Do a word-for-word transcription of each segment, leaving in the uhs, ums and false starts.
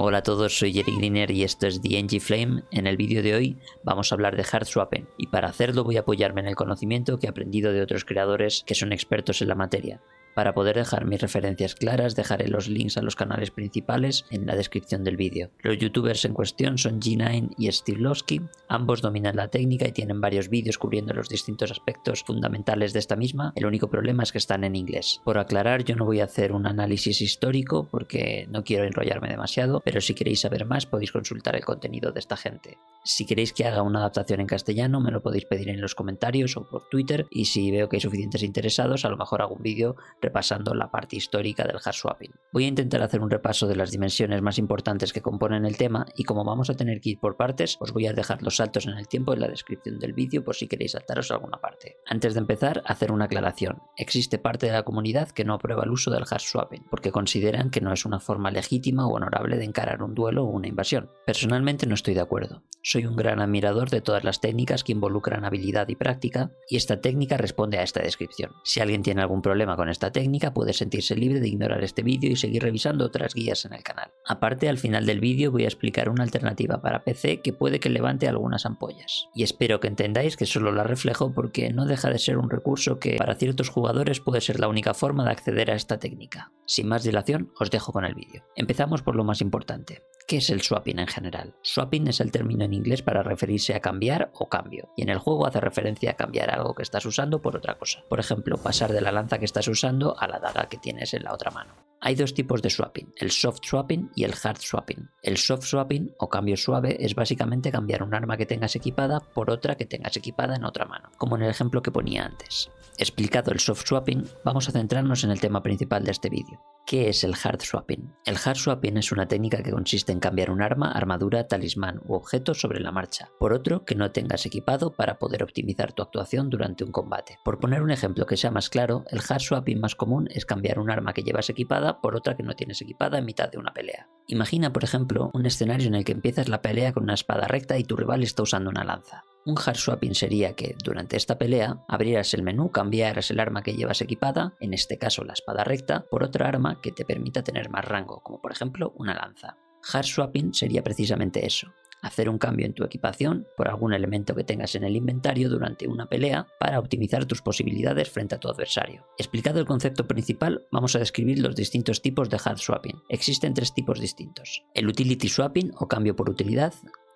Hola a todos, soy Geri Grinerd y esto es Eingyi Flame. En el vídeo de hoy vamos a hablar de Hard Swapping y para hacerlo voy a apoyarme en el conocimiento que he aprendido de otros creadores que son expertos en la materia. Para poder dejar mis referencias claras, dejaré los links a los canales principales en la descripción del vídeo. Los youtubers en cuestión son JeeNiNe y Steelovsky. Ambos dominan la técnica y tienen varios vídeos cubriendo los distintos aspectos fundamentales de esta misma. El único problema es que están en inglés. Por aclarar, yo no voy a hacer un análisis histórico porque no quiero enrollarme demasiado, pero si queréis saber más podéis consultar el contenido de esta gente. Si queréis que haga una adaptación en castellano me lo podéis pedir en los comentarios o por Twitter, y si veo que hay suficientes interesados a lo mejor hago un vídeo repasando la parte histórica del hard swapping. Voy a intentar hacer un repaso de las dimensiones más importantes que componen el tema, y como vamos a tener que ir por partes, os voy a dejar los saltos en el tiempo en la descripción del vídeo por si queréis saltaros a alguna parte. Antes de empezar, hacer una aclaración. Existe parte de la comunidad que no aprueba el uso del hard swapping, porque consideran que no es una forma legítima o honorable de encarar un duelo o una invasión. Personalmente no estoy de acuerdo. Soy un gran admirador de todas las técnicas que involucran habilidad y práctica, y esta técnica responde a esta descripción. Si alguien tiene algún problema con esta técnica, técnica puede sentirse libre de ignorar este vídeo y seguir revisando otras guías en el canal. Aparte, al final del vídeo voy a explicar una alternativa para P C que puede que levante algunas ampollas, y espero que entendáis que solo la reflejo porque no deja de ser un recurso que para ciertos jugadores puede ser la única forma de acceder a esta técnica. Sin más dilación, os dejo con el vídeo. Empezamos por lo más importante. ¿Qué es el swapping en general? Swapping es el término en inglés para referirse a cambiar o cambio, y en el juego hace referencia a cambiar algo que estás usando por otra cosa. Por ejemplo, pasar de la lanza que estás usando a la daga que tienes en la otra mano. Hay dos tipos de swapping, el soft swapping y el hard swapping. El soft swapping o cambio suave es básicamente cambiar un arma que tengas equipada por otra que tengas equipada en otra mano, como en el ejemplo que ponía antes. Explicado el soft swapping, vamos a centrarnos en el tema principal de este vídeo. ¿Qué es el hard swapping? El hard swapping es una técnica que consiste en cambiar un arma, armadura, talismán u objeto sobre la marcha por otro que no tengas equipado para poder optimizar tu actuación durante un combate. Por poner un ejemplo que sea más claro, el hard swapping más común es cambiar un arma que llevas equipada por otra que no tienes equipada en mitad de una pelea. Imagina, por ejemplo, un escenario en el que empiezas la pelea con una espada recta y tu rival está usando una lanza. Un hard swapping sería que, durante esta pelea, abrieras el menú, cambiaras el arma que llevas equipada, en este caso la espada recta, por otra arma que te permita tener más rango, como por ejemplo una lanza. Hard swapping sería precisamente eso. Hacer un cambio en tu equipación por algún elemento que tengas en el inventario durante una pelea para optimizar tus posibilidades frente a tu adversario. Explicado el concepto principal, vamos a describir los distintos tipos de hard swapping. Existen tres tipos distintos: el utility swapping o cambio por utilidad,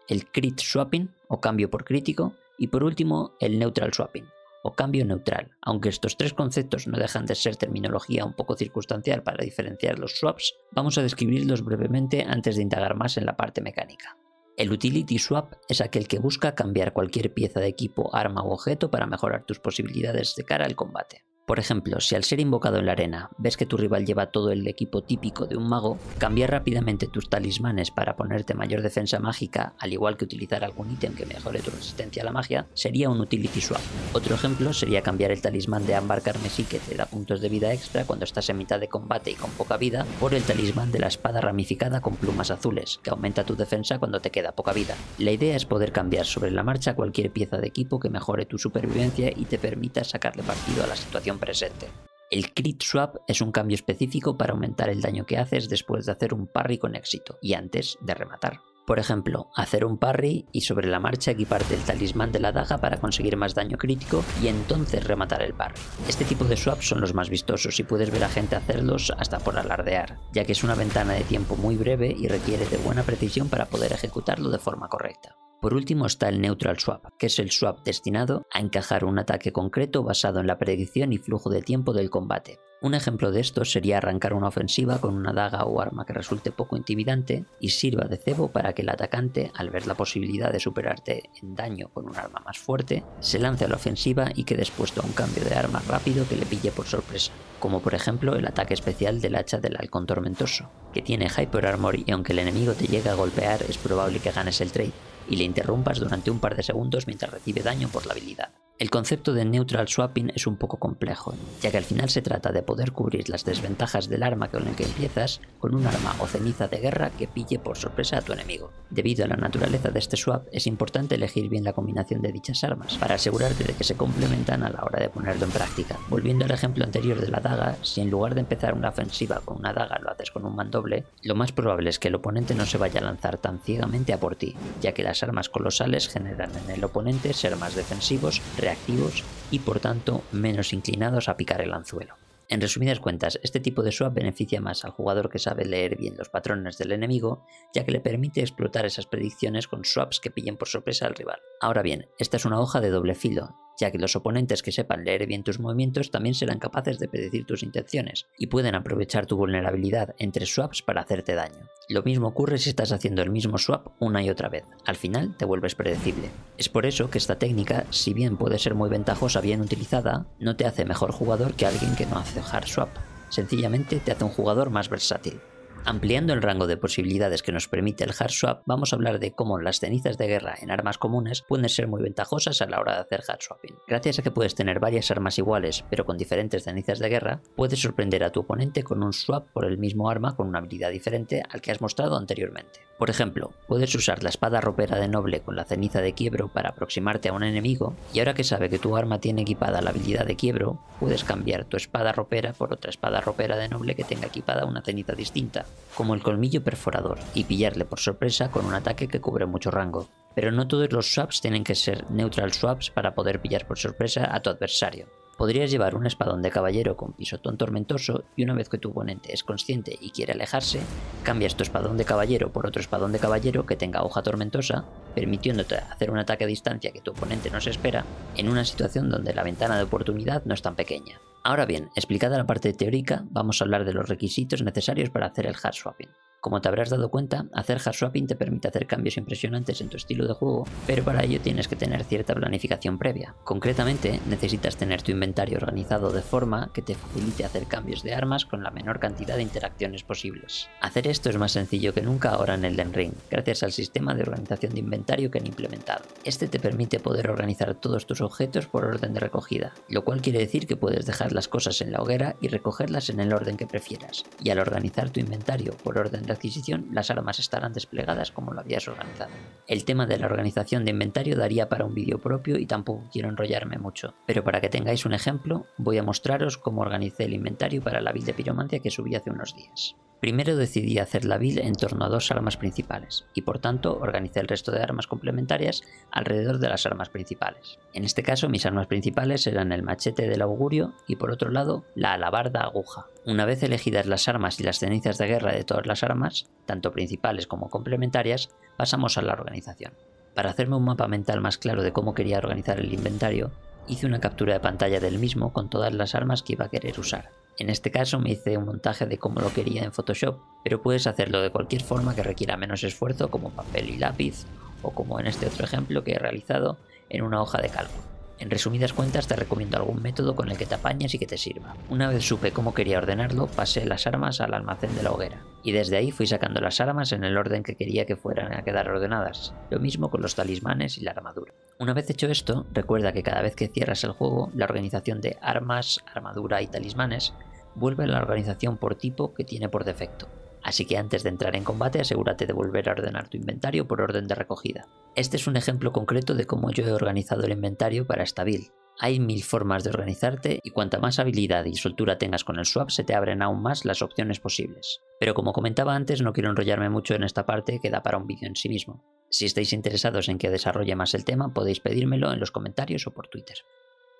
el crit swapping o cambio por crítico y por último el neutral swapping o cambio neutral. Aunque estos tres conceptos no dejan de ser terminología un poco circunstancial para diferenciar los swaps, vamos a describirlos brevemente antes de indagar más en la parte mecánica. El utility swap es aquel que busca cambiar cualquier pieza de equipo, arma u objeto para mejorar tus posibilidades de cara al combate. Por ejemplo, si al ser invocado en la arena ves que tu rival lleva todo el equipo típico de un mago, cambiar rápidamente tus talismanes para ponerte mayor defensa mágica, al igual que utilizar algún ítem que mejore tu resistencia a la magia, sería un utility swap. Otro ejemplo sería cambiar el talismán de ámbar carmesí que te da puntos de vida extra cuando estás en mitad de combate y con poca vida, por el talismán de la espada ramificada con plumas azules, que aumenta tu defensa cuando te queda poca vida. La idea es poder cambiar sobre la marcha cualquier pieza de equipo que mejore tu supervivencia y te permita sacarle partido a la situación presente. El crit swap es un cambio específico para aumentar el daño que haces después de hacer un parry con éxito y antes de rematar. Por ejemplo, hacer un parry y sobre la marcha equiparte el talismán de la daga para conseguir más daño crítico y entonces rematar el parry. Este tipo de swaps son los más vistosos y puedes ver a gente hacerlos hasta por alardear, ya que es una ventana de tiempo muy breve y requiere de buena precisión para poder ejecutarlo de forma correcta. Por último está el neutral swap, que es el swap destinado a encajar un ataque concreto basado en la predicción y flujo de tiempo del combate. Un ejemplo de esto sería arrancar una ofensiva con una daga o arma que resulte poco intimidante y sirva de cebo para que el atacante, al ver la posibilidad de superarte en daño con un arma más fuerte, se lance a la ofensiva y quede expuesto a un cambio de arma rápido que le pille por sorpresa, como por ejemplo el ataque especial del hacha del halcón tormentoso, que tiene hyper armor y aunque el enemigo te llegue a golpear es probable que ganes el trade y le interrumpas durante un par de segundos mientras recibe daño por la habilidad. El concepto de neutral swapping es un poco complejo, ya que al final se trata de poder cubrir las desventajas del arma con el que empiezas con un arma o ceniza de guerra que pille por sorpresa a tu enemigo. Debido a la naturaleza de este swap, es importante elegir bien la combinación de dichas armas, para asegurarte de que se complementan a la hora de ponerlo en práctica. Volviendo al ejemplo anterior de la daga, si en lugar de empezar una ofensiva con una daga lo haces con un mandoble, lo más probable es que el oponente no se vaya a lanzar tan ciegamente a por ti, ya que las armas colosales generan en el oponente ser más defensivos, activos y por tanto menos inclinados a picar el anzuelo. En resumidas cuentas, este tipo de swap beneficia más al jugador que sabe leer bien los patrones del enemigo, ya que le permite explotar esas predicciones con swaps que pillen por sorpresa al rival. Ahora bien, esta es una hoja de doble filo, ya que los oponentes que sepan leer bien tus movimientos también serán capaces de predecir tus intenciones y pueden aprovechar tu vulnerabilidad entre swaps para hacerte daño. Lo mismo ocurre si estás haciendo el mismo swap una y otra vez, al final te vuelves predecible. Es por eso que esta técnica, si bien puede ser muy ventajosa bien utilizada, no te hace mejor jugador que alguien que no hace hard swap, sencillamente te hace un jugador más versátil. Ampliando el rango de posibilidades que nos permite el hard swap, vamos a hablar de cómo las cenizas de guerra en armas comunes pueden ser muy ventajosas a la hora de hacer hard swapping. Gracias a que puedes tener varias armas iguales pero con diferentes cenizas de guerra, puedes sorprender a tu oponente con un swap por el mismo arma con una habilidad diferente al que has mostrado anteriormente. Por ejemplo, puedes usar la espada ropera de noble con la ceniza de quiebro para aproximarte a un enemigo, y ahora que sabe que tu arma tiene equipada la habilidad de quiebro, puedes cambiar tu espada ropera por otra espada ropera de noble que tenga equipada una ceniza distinta, como el colmillo perforador, y pillarle por sorpresa con un ataque que cubre mucho rango. Pero no todos los swaps tienen que ser neutral swaps para poder pillar por sorpresa a tu adversario. Podrías llevar un espadón de caballero con pisotón tormentoso y una vez que tu oponente es consciente y quiere alejarse, cambias tu espadón de caballero por otro espadón de caballero que tenga hoja tormentosa, permitiéndote hacer un ataque a distancia que tu oponente no se espera, en una situación donde la ventana de oportunidad no es tan pequeña. Ahora bien, explicada la parte teórica, vamos a hablar de los requisitos necesarios para hacer el hard swapping. Como te habrás dado cuenta, hacer hard swapping te permite hacer cambios impresionantes en tu estilo de juego, pero para ello tienes que tener cierta planificación previa. Concretamente, necesitas tener tu inventario organizado de forma que te facilite hacer cambios de armas con la menor cantidad de interacciones posibles. Hacer esto es más sencillo que nunca ahora en Elden Ring, gracias al sistema de organización de inventario que han implementado. Este te permite poder organizar todos tus objetos por orden de recogida, lo cual quiere decir que puedes dejar las cosas en la hoguera y recogerlas en el orden que prefieras, y al organizar tu inventario por orden de adquisición, las armas estarán desplegadas como lo habías organizado. El tema de la organización de inventario daría para un vídeo propio y tampoco quiero enrollarme mucho, pero para que tengáis un ejemplo, voy a mostraros cómo organicé el inventario para la build de piromancia que subí hace unos días. Primero decidí hacer la build en torno a dos armas principales, y por tanto organicé el resto de armas complementarias alrededor de las armas principales. En este caso mis armas principales eran el machete del augurio y por otro lado la alabarda aguja. Una vez elegidas las armas y las cenizas de guerra de todas las armas, tanto principales como complementarias, pasamos a la organización. Para hacerme un mapa mental más claro de cómo quería organizar el inventario, hice una captura de pantalla del mismo con todas las armas que iba a querer usar. En este caso me hice un montaje de cómo lo quería en Photoshop, pero puedes hacerlo de cualquier forma que requiera menos esfuerzo, como papel y lápiz, o como en este otro ejemplo que he realizado en una hoja de cálculo. En resumidas cuentas te recomiendo algún método con el que te apañes y que te sirva. Una vez supe cómo quería ordenarlo, pasé las armas al almacén de la hoguera, y desde ahí fui sacando las armas en el orden que quería que fueran a quedar ordenadas, lo mismo con los talismanes y la armadura. Una vez hecho esto, recuerda que cada vez que cierras el juego, la organización de armas, armadura y talismanes vuelve a la organización por tipo que tiene por defecto. Así que antes de entrar en combate asegúrate de volver a ordenar tu inventario por orden de recogida. Este es un ejemplo concreto de cómo yo he organizado el inventario para esta build. Hay mil formas de organizarte y cuanta más habilidad y soltura tengas con el swap se te abren aún más las opciones posibles. Pero como comentaba antes, no quiero enrollarme mucho en esta parte que da para un vídeo en sí mismo. Si estáis interesados en que desarrolle más el tema podéis pedírmelo en los comentarios o por Twitter.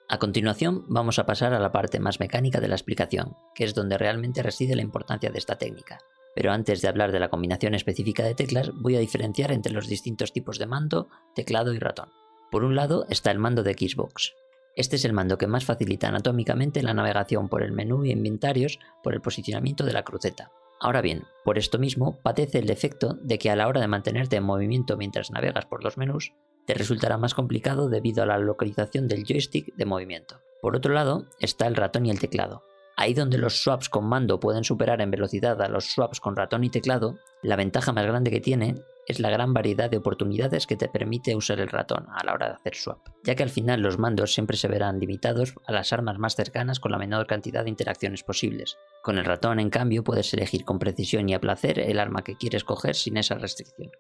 A continuación vamos a pasar a la parte más mecánica de la explicación, que es donde realmente reside la importancia de esta técnica. Pero antes de hablar de la combinación específica de teclas, voy a diferenciar entre los distintos tipos de mando, teclado y ratón. Por un lado está el mando de Xbox. Este es el mando que más facilita anatómicamente la navegación por el menú y inventarios por el posicionamiento de la cruceta. Ahora bien, por esto mismo padece el defecto de que a la hora de mantenerte en movimiento mientras navegas por los menús, te resultará más complicado debido a la localización del joystick de movimiento. Por otro lado está el ratón y el teclado. Ahí donde los swaps con mando pueden superar en velocidad a los swaps con ratón y teclado, la ventaja más grande que tiene es la gran variedad de oportunidades que te permite usar el ratón a la hora de hacer swap, ya que al final los mandos siempre se verán limitados a las armas más cercanas con la menor cantidad de interacciones posibles. Con el ratón, en cambio, puedes elegir con precisión y a placer el arma que quieres coger sin esa restricción.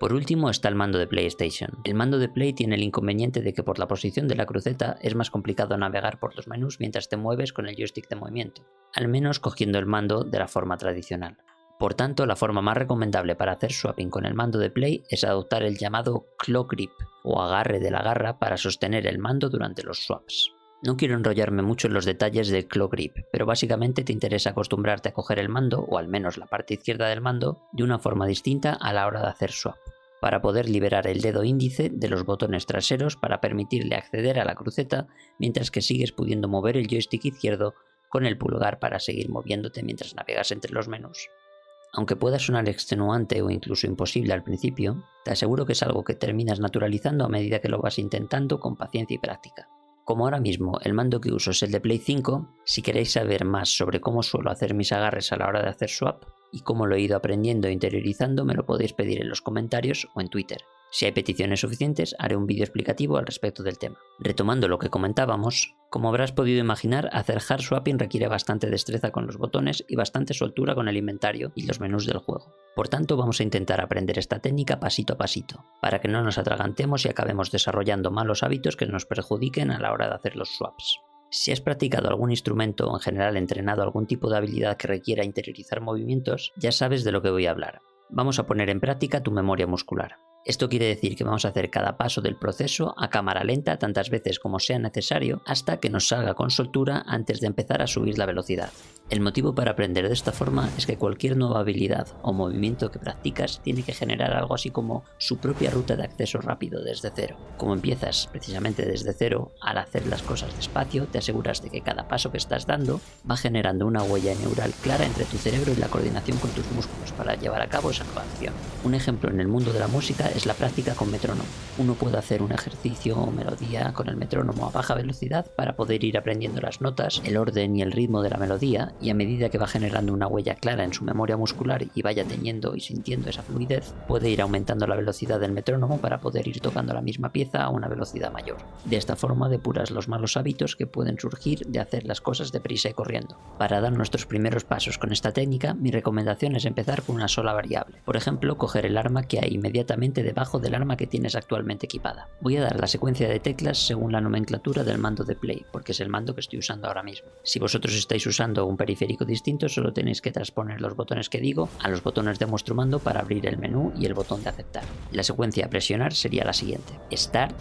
Por último está el mando de PlayStation. El mando de Play tiene el inconveniente de que por la posición de la cruceta es más complicado navegar por los menús mientras te mueves con el joystick de movimiento, al menos cogiendo el mando de la forma tradicional. Por tanto, la forma más recomendable para hacer swapping con el mando de Play es adoptar el llamado claw grip o agarre de la garra para sostener el mando durante los swaps. No quiero enrollarme mucho en los detalles del claw grip, pero básicamente te interesa acostumbrarte a coger el mando, o al menos la parte izquierda del mando, de una forma distinta a la hora de hacer swap, para poder liberar el dedo índice de los botones traseros para permitirle acceder a la cruceta mientras que sigues pudiendo mover el joystick izquierdo con el pulgar para seguir moviéndote mientras navegas entre los menús. Aunque pueda sonar extenuante o incluso imposible al principio, te aseguro que es algo que terminas naturalizando a medida que lo vas intentando con paciencia y práctica. Como ahora mismo el mando que uso es el de Play cinco, si queréis saber más sobre cómo suelo hacer mis agarres a la hora de hacer swap y cómo lo he ido aprendiendo e interiorizando, me lo podéis pedir en los comentarios o en Twitter. Si hay peticiones suficientes, haré un vídeo explicativo al respecto del tema. Retomando lo que comentábamos, como habrás podido imaginar, hacer hard swapping requiere bastante destreza con los botones y bastante soltura con el inventario y los menús del juego. Por tanto, vamos a intentar aprender esta técnica pasito a pasito, para que no nos atragantemos y acabemos desarrollando malos hábitos que nos perjudiquen a la hora de hacer los swaps. Si has practicado algún instrumento o en general entrenado algún tipo de habilidad que requiera interiorizar movimientos, ya sabes de lo que voy a hablar. Vamos a poner en práctica tu memoria muscular. Esto quiere decir que vamos a hacer cada paso del proceso a cámara lenta tantas veces como sea necesario hasta que nos salga con soltura antes de empezar a subir la velocidad. El motivo para aprender de esta forma es que cualquier nueva habilidad o movimiento que practicas tiene que generar algo así como su propia ruta de acceso rápido desde cero. Como empiezas precisamente desde cero, al hacer las cosas despacio te aseguras de que cada paso que estás dando va generando una huella neural clara entre tu cerebro y la coordinación con tus músculos para llevar a cabo esa nueva acción. Un ejemplo en el mundo de la música es la práctica con metrónomo. Uno puede hacer un ejercicio o melodía con el metrónomo a baja velocidad para poder ir aprendiendo las notas, el orden y el ritmo de la melodía, y a medida que va generando una huella clara en su memoria muscular y vaya teniendo y sintiendo esa fluidez, puede ir aumentando la velocidad del metrónomo para poder ir tocando la misma pieza a una velocidad mayor. De esta forma depuras los malos hábitos que pueden surgir de hacer las cosas deprisa y corriendo. Para dar nuestros primeros pasos con esta técnica, mi recomendación es empezar con una sola variable. Por ejemplo, coger el arma que hay inmediatamente debajo del arma que tienes actualmente equipada. Voy a dar la secuencia de teclas según la nomenclatura del mando de Play, porque es el mando que estoy usando ahora mismo. Si vosotros estáis usando un periférico distinto, solo tenéis que transponer los botones que digo a los botones de vuestro mando para abrir el menú y el botón de aceptar. La secuencia a presionar sería la siguiente: Start,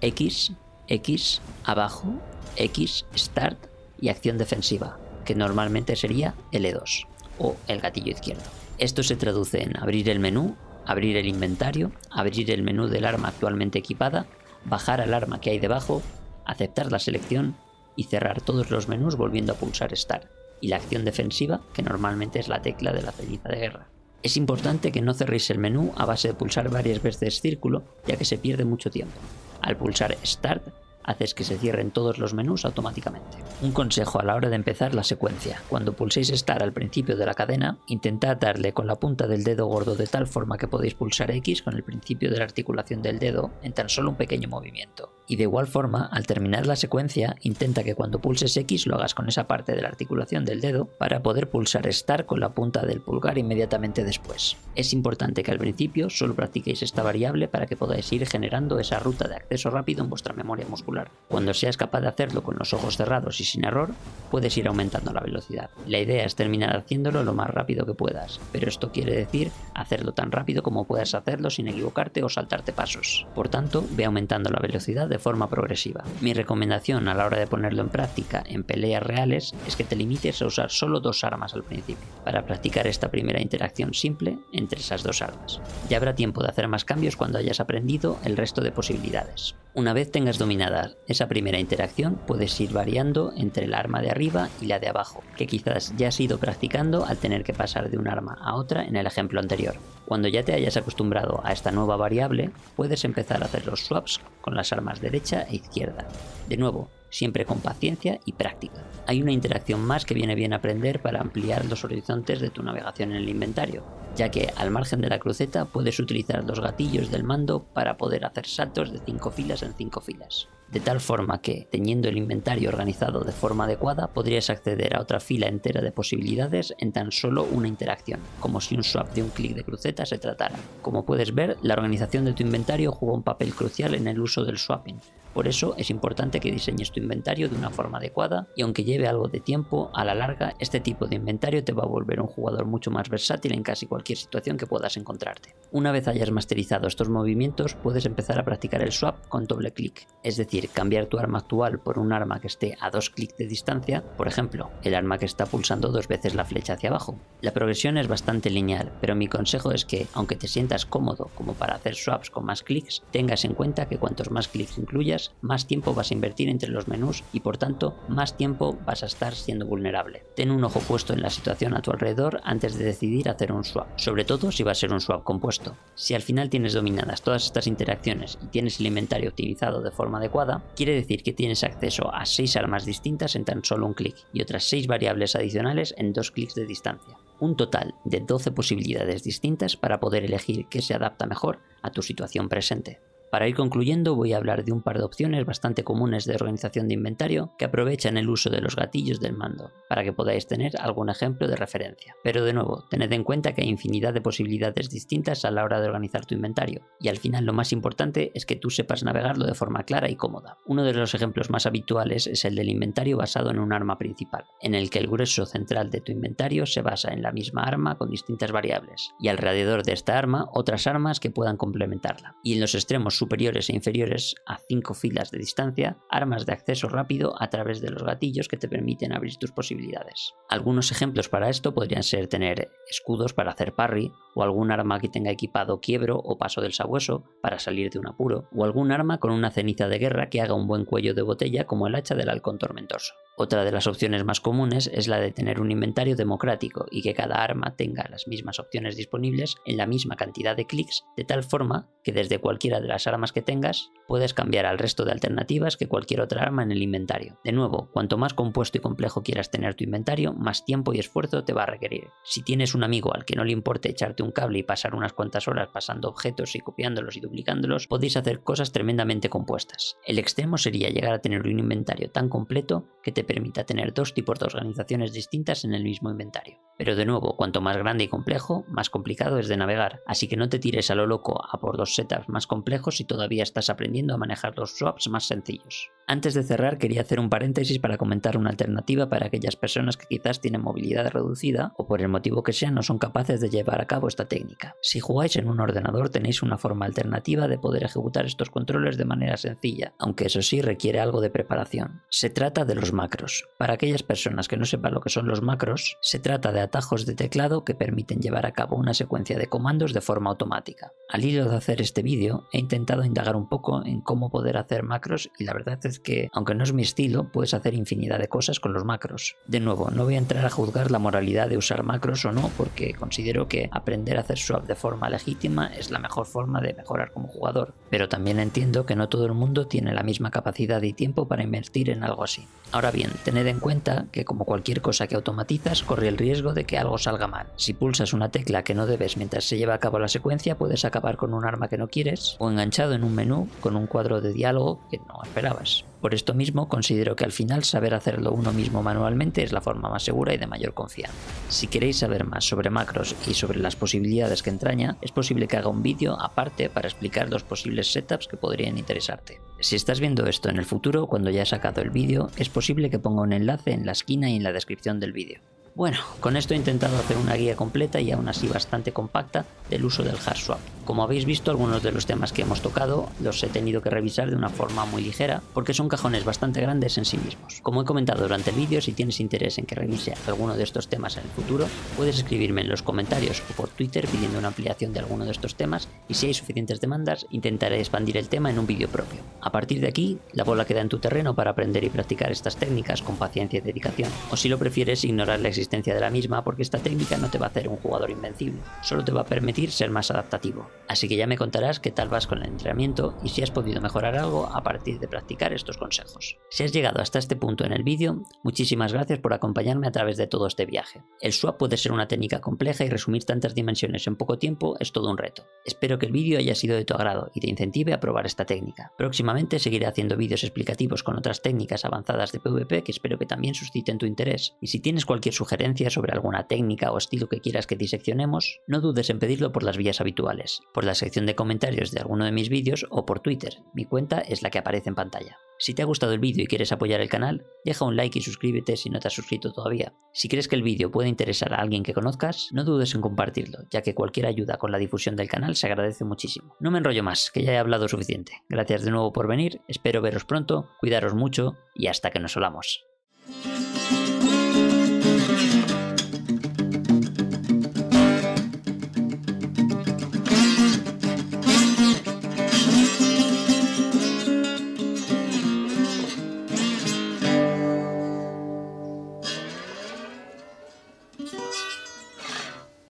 X, X, abajo, X, Start y acción defensiva, que normalmente sería L dos o el gatillo izquierdo. Esto se traduce en abrir el menú, abrir el inventario, abrir el menú del arma actualmente equipada, bajar al arma que hay debajo, aceptar la selección y cerrar todos los menús volviendo a pulsar Start, y la acción defensiva, que normalmente es la tecla de la ceniza de guerra. Es importante que no cerréis el menú a base de pulsar varias veces círculo, ya que se pierde mucho tiempo. Al pulsar Start, haces que se cierren todos los menús automáticamente. Un consejo a la hora de empezar la secuencia: cuando pulséis Start al principio de la cadena, intentad darle con la punta del dedo gordo de tal forma que podéis pulsar X con el principio de la articulación del dedo en tan solo un pequeño movimiento. Y de igual forma, al terminar la secuencia, intenta que cuando pulses X lo hagas con esa parte de la articulación del dedo para poder pulsar Start con la punta del pulgar inmediatamente después. Es importante que al principio solo practiquéis esta variable para que podáis ir generando esa ruta de acceso rápido en vuestra memoria muscular. Cuando seas capaz de hacerlo con los ojos cerrados y sin error, puedes ir aumentando la velocidad. La idea es terminar haciéndolo lo más rápido que puedas, pero esto quiere decir hacerlo tan rápido como puedas hacerlo sin equivocarte o saltarte pasos. Por tanto, ve aumentando la velocidad de forma progresiva. Mi recomendación a la hora de ponerlo en práctica en peleas reales es que te limites a usar solo dos armas al principio, para practicar esta primera interacción simple entre esas dos armas. Ya habrá tiempo de hacer más cambios cuando hayas aprendido el resto de posibilidades. Una vez tengas dominada esa primera interacción, puedes ir variando entre el arma de arriba y la de abajo, que quizás ya has ido practicando al tener que pasar de un arma a otra en el ejemplo anterior. Cuando ya te hayas acostumbrado a esta nueva variable, puedes empezar a hacer los swaps con las armas derecha e izquierda. De nuevo, siempre con paciencia y práctica. Hay una interacción más que viene bien aprender para ampliar los horizontes de tu navegación en el inventario, ya que al margen de la cruceta puedes utilizar los gatillos del mando para poder hacer saltos de cinco filas en cinco filas, de tal forma que, teniendo el inventario organizado de forma adecuada, podrías acceder a otra fila entera de posibilidades en tan solo una interacción, como si un swap de un clic de cruceta se tratara. Como puedes ver, la organización de tu inventario juega un papel crucial en el uso del swapping, por eso es importante que diseñes tu inventario de una forma adecuada, y aunque lleve algo de tiempo, a la larga este tipo de inventario te va a volver un jugador mucho más versátil en casi cualquier situación que puedas encontrarte. Una vez hayas masterizado estos movimientos, puedes empezar a practicar el swap con doble clic, es decir, cambiar tu arma actual por un arma que esté a dos clics de distancia, por ejemplo, el arma que está pulsando dos veces la flecha hacia abajo. La progresión es bastante lineal, pero mi consejo es que, aunque te sientas cómodo como para hacer swaps con más clics, tengas en cuenta que cuantos más clics incluyas, más tiempo vas a invertir entre los menús y por tanto más tiempo vas a estar siendo vulnerable. Ten un ojo puesto en la situación a tu alrededor antes de decidir hacer un swap, sobre todo si va a ser un swap compuesto. Si al final tienes dominadas todas estas interacciones y tienes el inventario optimizado de forma adecuada, quiere decir que tienes acceso a seis armas distintas en tan solo un clic y otras seis variables adicionales en dos clics de distancia. Un total de doce posibilidades distintas para poder elegir qué se adapta mejor a tu situación presente. Para ir concluyendo, voy a hablar de un par de opciones bastante comunes de organización de inventario que aprovechan el uso de los gatillos del mando, para que podáis tener algún ejemplo de referencia. Pero de nuevo, tened en cuenta que hay infinidad de posibilidades distintas a la hora de organizar tu inventario, y al final lo más importante es que tú sepas navegarlo de forma clara y cómoda. Uno de los ejemplos más habituales es el del inventario basado en un arma principal, en el que el grueso central de tu inventario se basa en la misma arma con distintas variables, y alrededor de esta arma otras armas que puedan complementarla, y en los extremos superiores e inferiores a cinco filas de distancia, armas de acceso rápido a través de los gatillos que te permiten abrir tus posibilidades. Algunos ejemplos para esto podrían ser tener escudos para hacer parry, o algún arma que tenga equipado quiebro o paso del sabueso para salir de un apuro, o algún arma con una ceniza de guerra que haga un buen cuello de botella como el hacha del halcón tormentoso. Otra de las opciones más comunes es la de tener un inventario democrático y que cada arma tenga las mismas opciones disponibles en la misma cantidad de clics, de tal forma que desde cualquiera de las armas que tengas puedes cambiar al resto de alternativas que cualquier otra arma en el inventario. De nuevo, cuanto más compuesto y complejo quieras tener tu inventario, más tiempo y esfuerzo te va a requerir. Si tienes un amigo al que no le importe echarte un cable y pasar unas cuantas horas pasando objetos y copiándolos y duplicándolos, podéis hacer cosas tremendamente compuestas. El extremo sería llegar a tener un inventario tan completo que te permita tener dos tipos de organizaciones distintas en el mismo inventario. Pero de nuevo, cuanto más grande y complejo, más complicado es de navegar, así que no te tires a lo loco a por dos setups más complejos si todavía estás aprendiendo a manejar los swaps más sencillos. Antes de cerrar, quería hacer un paréntesis para comentar una alternativa para aquellas personas que quizás tienen movilidad reducida o por el motivo que sea no son capaces de llevar a cabo esta técnica. Si jugáis en un ordenador tenéis una forma alternativa de poder ejecutar estos controles de manera sencilla, aunque eso sí requiere algo de preparación. Se trata de los macros. Para aquellas personas que no sepan lo que son los macros, se trata de atajos de teclado que permiten llevar a cabo una secuencia de comandos de forma automática. Al hilo de hacer este vídeo he intentado indagar un poco en cómo poder hacer macros y la verdad es que, aunque no es mi estilo, puedes hacer infinidad de cosas con los macros. De nuevo, no voy a entrar a juzgar la moralidad de usar macros o no, porque considero que aprender a hacer swap de forma legítima es la mejor forma de mejorar como jugador, pero también entiendo que no todo el mundo tiene la misma capacidad y tiempo para invertir en algo así. Ahora bien, tened en cuenta que como cualquier cosa que automatizas, corre el riesgo de que algo salga mal. Si pulsas una tecla que no debes mientras se lleva a cabo la secuencia, puedes acabar con un arma que no quieres, o enganchado en un menú con un cuadro de diálogo que no esperabas. Por esto mismo, considero que al final saber hacerlo uno mismo manualmente es la forma más segura y de mayor confianza. Si queréis saber más sobre macros y sobre las posibilidades que entraña, es posible que haga un vídeo aparte para explicar los posibles setups que podrían interesarte. Si estás viendo esto en el futuro, cuando ya he sacado el vídeo, es posible que ponga un enlace en la esquina y en la descripción del vídeo. Bueno, con esto he intentado hacer una guía completa y aún así bastante compacta del uso del hard swap. Como habéis visto, algunos de los temas que hemos tocado los he tenido que revisar de una forma muy ligera porque son cajones bastante grandes en sí mismos. Como he comentado durante el vídeo, si tienes interés en que revise alguno de estos temas en el futuro, puedes escribirme en los comentarios o por Twitter pidiendo una ampliación de alguno de estos temas y si hay suficientes demandas, intentaré expandir el tema en un vídeo propio. A partir de aquí, la bola queda en tu terreno para aprender y practicar estas técnicas con paciencia y dedicación, o si lo prefieres, ignorar la existencia de la misma porque esta técnica no te va a hacer un jugador invencible, solo te va a permitir ser más adaptativo. Así que ya me contarás qué tal vas con el entrenamiento y si has podido mejorar algo a partir de practicar estos consejos. Si has llegado hasta este punto en el vídeo, muchísimas gracias por acompañarme a través de todo este viaje. El swap puede ser una técnica compleja y resumir tantas dimensiones en poco tiempo es todo un reto. Espero que el vídeo haya sido de tu agrado y te incentive a probar esta técnica. Próximamente seguiré haciendo vídeos explicativos con otras técnicas avanzadas de PvP que espero que también susciten tu interés. Y si tienes cualquier sugerencia sobre alguna técnica o estilo que quieras que diseccionemos, no dudes en pedirlo por las vías habituales. Por la sección de comentarios de alguno de mis vídeos o por Twitter, mi cuenta es la que aparece en pantalla. Si te ha gustado el vídeo y quieres apoyar el canal, deja un like y suscríbete si no te has suscrito todavía. Si crees que el vídeo puede interesar a alguien que conozcas, no dudes en compartirlo, ya que cualquier ayuda con la difusión del canal se agradece muchísimo. No me enrollo más, que ya he hablado suficiente. Gracias de nuevo por venir, espero veros pronto, cuidaros mucho y hasta que nos solamos.